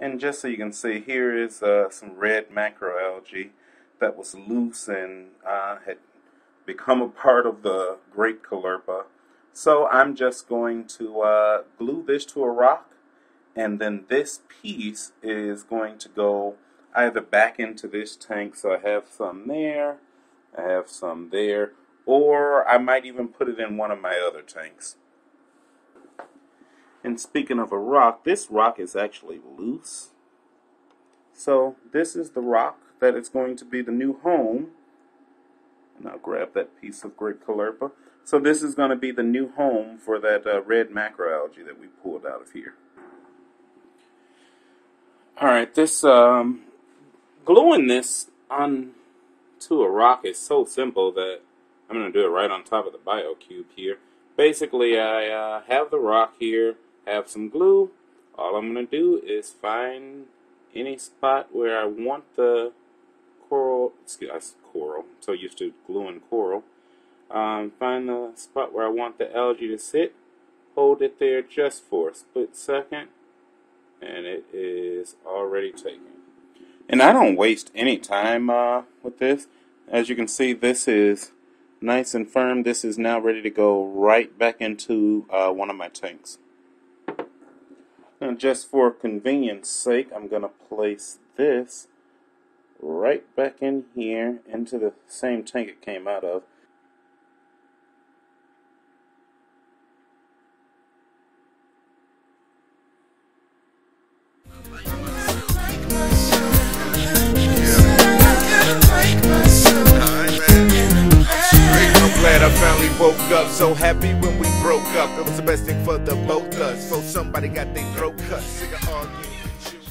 And just so you can see, here is some red macroalgae that was loose and had become a part of the great caulerpa. So I'm just going to glue this to a rock, and then this piece is going to go either back into this tank, so I have some there, I have some there, or I might even put it in one of my other tanks. And speaking of a rock, this rock is actually loose. So this is the rock that is going to be the new home. And I'll grab that piece of great caulerpa. So this is going to be the new home for that red macroalgae that we pulled out of here. Alright, this gluing this onto a rock is so simple that I'm going to do it right on top of the BioCube here. Basically, I have the rock here, have some glue. All I'm going to do is find any spot where I want the coral, so used to gluing coral. Find the spot where I want the algae to sit, hold it there just for a split second, and it is already taken. And I don't waste any time with this. As you can see, this is nice and firm. This is now ready to go right back into one of my tanks. And just for convenience sake, I'm going to place this right back in here into the same tank it came out of. Up, so happy when we broke up. It was the best thing for the both us. So somebody got their throat cut. Sick of arguing.